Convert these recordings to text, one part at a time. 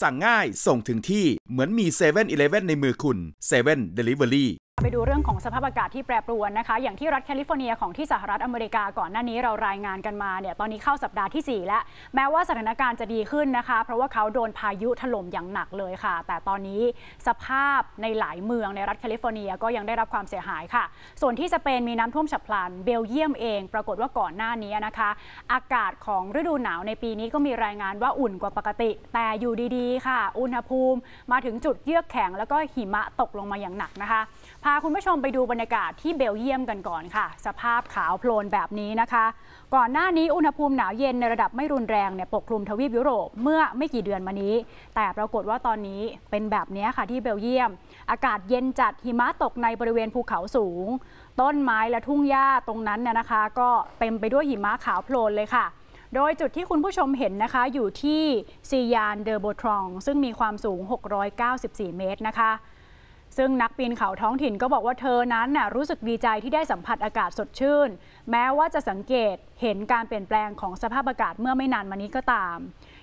สั่งง่ายส่งถึงที่เหมือนมี 7-Eleven ในมือคุณ 7 Deliveryไปดูเรื่องของสภาพอากาศที่แปรปรวนนะคะอย่างที่รัฐแคลิฟอร์เนียของที่สหรัฐอเมริกาก่อนหน้านี้เรารายงานกันมาเนี่ยตอนนี้เข้าสัปดาห์ที่4แล้วแม้ว่าสถานการณ์จะดีขึ้นนะคะเพราะว่าเขาโดนพายุถล่มอย่างหนักเลยค่ะแต่ตอนนี้สภาพในหลายเมืองในรัฐแคลิฟอร์เนียก็ยังได้รับความเสียหายค่ะส่วนที่สเปนมีน้ำท่วมฉับพลันเบลเยียมเองปรากฏว่าก่อนหน้านี้นะคะอากาศของฤดูหนาวในปีนี้ก็มีรายงานว่าอุ่นกว่าปกติแต่อยู่ดีๆค่ะอุณหภูมิมาถึงจุดเยือกแข็งแล้วก็หิมะตกลงมาอย่างหนักนะคะพาคุณผู้ชมไปดูบรรยากาศที่เบลเยียมกันก่อนค่ะสภาพขาวโพลนแบบนี้นะคะก่อนหน้านี้อุณหภูมิหนาวเย็นในระดับไม่รุนแรงเนี่ยปกคลุมทวีปยุโรปเมื่อไม่กี่เดือนมานี้แต่ปรากฏว่าตอนนี้เป็นแบบนี้ค่ะที่เบลเยียมอากาศเย็นจัดหิมะตกในบริเวณภูเขาสูงต้นไม้และทุ่งหญ้าตรงนั้นเนี่ยนะคะก็เต็มไปด้วยหิมะขาวโพลนเลยค่ะโดยจุดที่คุณผู้ชมเห็นนะคะอยู่ที่ซียานเดอโบทรองซึ่งมีความสูง694เมตรนะคะซึ่งนักปีนเขาท้องถิ่นก็บอกว่าเธอนั้นน่ะรู้สึกดีใจที่ได้สัมผัสอากาศสดชื่นแม้ว่าจะสังเกตเห็นการเปลี่ยนแปลงของสภาพอากาศเมื่อไม่นานมานี้ก็ตาม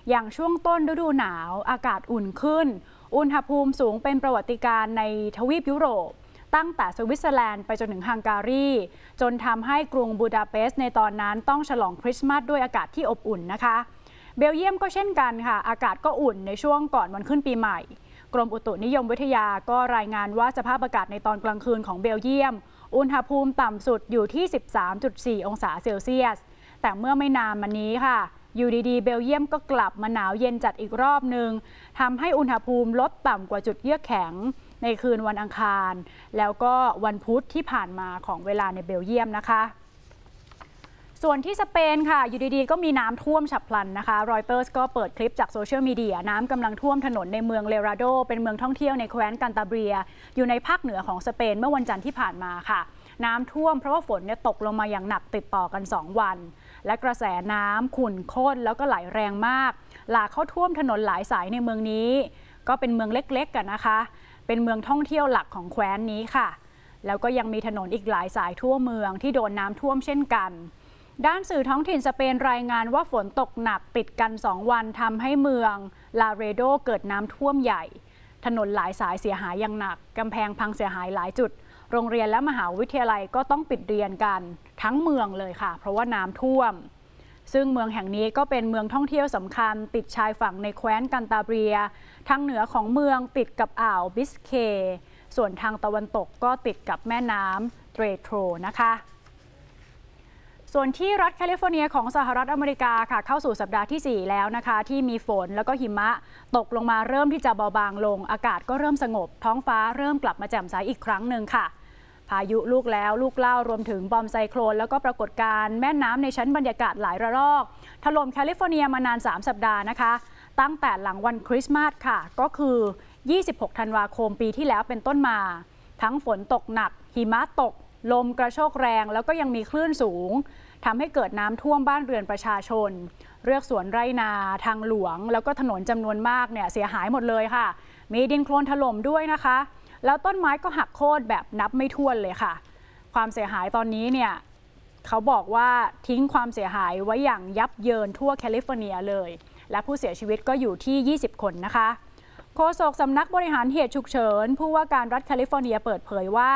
อย่างช่วงต้นฤดูหนาวอากาศอุ่นขึ้นอุณหภูมิสูงเป็นประวัติการณ์ในทวีปยุโรปตั้งแต่สวิตเซอร์แลนด์ไปจนถึงฮังการีจนทำให้กรุงบูดาเปสต์ในตอนนั้นต้องฉลองคริสต์มาสด้วยอากาศที่อบอุ่นนะคะเบลเยียมก็เช่นกันค่ะอากาศก็อุ่นในช่วงก่อนวันขึ้นปีใหม่กรมอุตุนิยมวิทยาก็รายงานว่าสภาพอากาศในตอนกลางคืนของเบลเยียมอุณหภูมิต่ำสุดอยู่ที่ 13.4 องศาเซลเซียสแต่เมื่อไม่นานมานี้ค่ะอยู่ดีๆเบลเยียมก็กลับมาหนาวเย็นจัดอีกรอบหนึ่งทำให้อุณหภูมิลดต่ำกว่าจุดเยือกแข็งในคืนวันอังคารแล้วก็วันพุธที่ผ่านมาของเวลาในเบลเยียมนะคะส่วนที่สเปนค่ะอยู่ดีๆก็มีน้ำท่วมฉับพลันนะคะรอยเตอร์สก็เปิดคลิปจากโซเชียลมีเดียน้ำกำลังท่วมถนนในเมืองเลราโดเป็นเมืองท่องเที่ยวในแคว้นกันตาเบรียอยู่ในภาคเหนือของสเปนเมื่อวันจันทร์ที่ผ่านมาค่ะน้ำท่วมเพราะว่าฝนเนี่ยตกลงมาอย่างหนักติดต่อกัน2วันและกระแสน้ำขุ่นข้นแล้วก็ไหลแรงมากหลากเข้าท่วมถนนหลายสายในเมืองนี้ก็เป็นเมืองเล็กๆกันนะคะเป็นเมืองท่องเที่ยวหลักของแคว้นนี้ค่ะแล้วก็ยังมีถนนอีกหลายสายทั่วเมืองที่โดนน้ำท่วมเช่นกันด้านสื่อท้องถิ่นสเปนรายงานว่าฝนตกหนักติดกัน2วันทำให้เมืองลาเรโดเกิดน้ำท่วมใหญ่ถนนหลายสายเสียหายอย่างหนักกำแพงพังเสียหายหลายจุดโรงเรียนและมหาวิทยาลัยก็ต้องปิดเรียนกันทั้งเมืองเลยค่ะเพราะว่าน้ำท่วมซึ่งเมืองแห่งนี้ก็เป็นเมืองท่องเที่ยวสำคัญติดชายฝั่งในแคว้นกันตาเบรียทางเหนือของเมืองติดกับอ่าวบิสเคย์ส่วนทางตะวันตกก็ติดกับแม่น้ำเตรโตรนะคะส่วนที่รัฐแคลิฟอร์เนียของสหรัฐอเมริกาค่ะเข้าสู่สัปดาห์ที่4แล้วนะคะที่มีฝนแล้วก็หิมะตกลงมาเริ่มที่จะเบาบางลงอากาศก็เริ่มสงบท้องฟ้าเริ่มกลับมาแจ่มใสอีกครั้งหนึ่งค่ะพายุลูกแล้วลูกเล่ารวมถึงบอมไซโคลนแล้วก็ปรากฏการณ์แม่น้ำในชั้นบรรยากาศหลายระลอกถล่มแคลิฟอร์เนียมานาน3สัปดาห์นะคะตั้งแต่หลังวันคริสต์มาสค่ะก็คือ26ธันวาคมปีที่แล้วเป็นต้นมาทั้งฝนตกหนักหิมะตกลมกระโชกแรงแล้วก็ยังมีคลื่นสูงทำให้เกิดน้ำท่วมบ้านเรือนประชาชนเรือกสวนไร่นาทางหลวงแล้วก็ถนนจำนวนมากเนี่ยเสียหายหมดเลยค่ะมีดินโคลนถล่มด้วยนะคะแล้วต้นไม้ก็หักโค่นแบบนับไม่ถ้วนเลยค่ะความเสียหายตอนนี้เนี่ยเขาบอกว่าทิ้งความเสียหายไว้อย่างยับเยินทั่วแคลิฟอร์เนียเลยและผู้เสียชีวิตก็อยู่ที่20คนนะคะโฆษกสำนักบริหารเหตุฉุกเฉินผู้ว่าการรัฐแคลิฟอร์เนียเปิดเผยว่า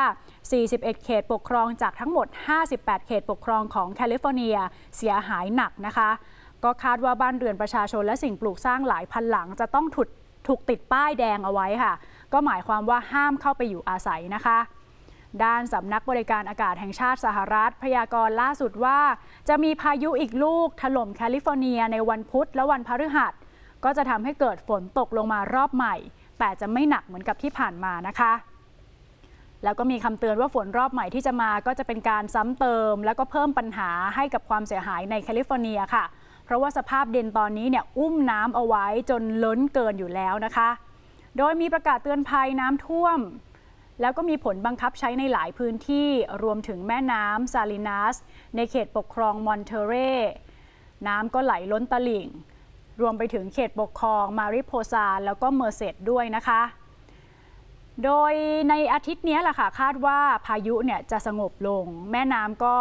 41เขตปกครองจากทั้งหมด58เขตปกครองของแคลิฟอร์เนียเสียหายหนักนะคะก็คาดว่าบ้านเรือนประชาชนและสิ่งปลูกสร้างหลายพันหลังจะต้องถูกติดป้ายแดงเอาไว้ค่ะก็หมายความว่าห้ามเข้าไปอยู่อาศัยนะคะด้านสำนักบริการอากาศแห่งชาติสหรัฐพยากรณ์ล่าสุดว่าจะมีพายุอีกลูกถล่มแคลิฟอร์เนียในวันพุธและวันพฤหัสก็จะทำให้เกิดฝนตกลงมารอบใหม่แต่จะไม่หนักเหมือนกับที่ผ่านมานะคะแล้วก็มีคำเตือนว่าฝนรอบใหม่ที่จะมาก็จะเป็นการซ้ำเติมแล้วก็เพิ่มปัญหาให้กับความเสียหายในแคลิฟอร์เนียค่ะเพราะว่าสภาพดินตอนนี้เนี่ยอุ้มน้ำเอาไว้จนล้นเกินอยู่แล้วนะคะโดยมีประกาศเตือนภัยน้ำท่วมแล้วก็มีผลบังคับใช้ในหลายพื้นที่รวมถึงแม่น้ำซาลินัสในเขตปกครองมอนเทเรน้ำก็ไหลล้นตลิ่งรวมไปถึงเขตปกครองมาริโพซาแล้วก็เมอร์เซดด้วยนะคะโดยในอาทิตย์นี้แหละค่ะคาดว่าพายุเนี่ยจะสงบลงแม่น้ำก็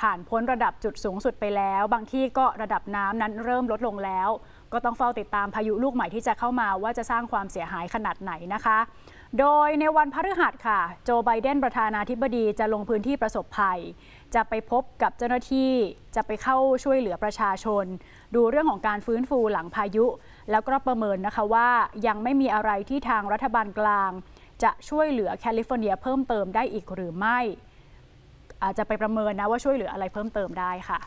ผ่านพ้นระดับจุดสูงสุดไปแล้วบางที่ก็ระดับน้ำนั้นเริ่มลดลงแล้ว ก็ต้องเฝ้าติดตามพายุลูกใหม่ที่จะเข้ามาว่าจะสร้างความเสียหายขนาดไหนนะคะโดยในวันพฤหัสค่ะโจไบเดนประธานาธิบดีจะลงพื้นที่ประสบภัยจะไปพบกับเจ้าหน้าที่จะไปเข้าช่วยเหลือประชาชนดูเรื่องของการฟื้นฟูหลังพายุแล้วก็ประเมินนะคะว่ายังไม่มีอะไรที่ทางรัฐบาลกลางจะช่วยเหลือแคลิฟอร์เนียเพิ่มเติมได้อีกหรือไม่อาจจะไปประเมินนะว่าช่วยเหลืออะไรเพิ่มเติมได้ค่ะ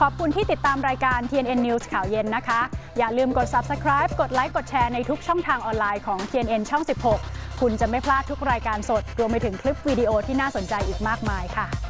ขอบคุณที่ติดตามรายการ TNN News ข่าวเย็นนะคะอย่าลืมกด Subscribe กดไลค์กดแชร์ในทุกช่องทางออนไลน์ของ TNN ช่อง 16คุณจะไม่พลาดทุกรายการสดรวมไปถึงคลิปวิดีโอที่น่าสนใจอีกมากมายค่ะ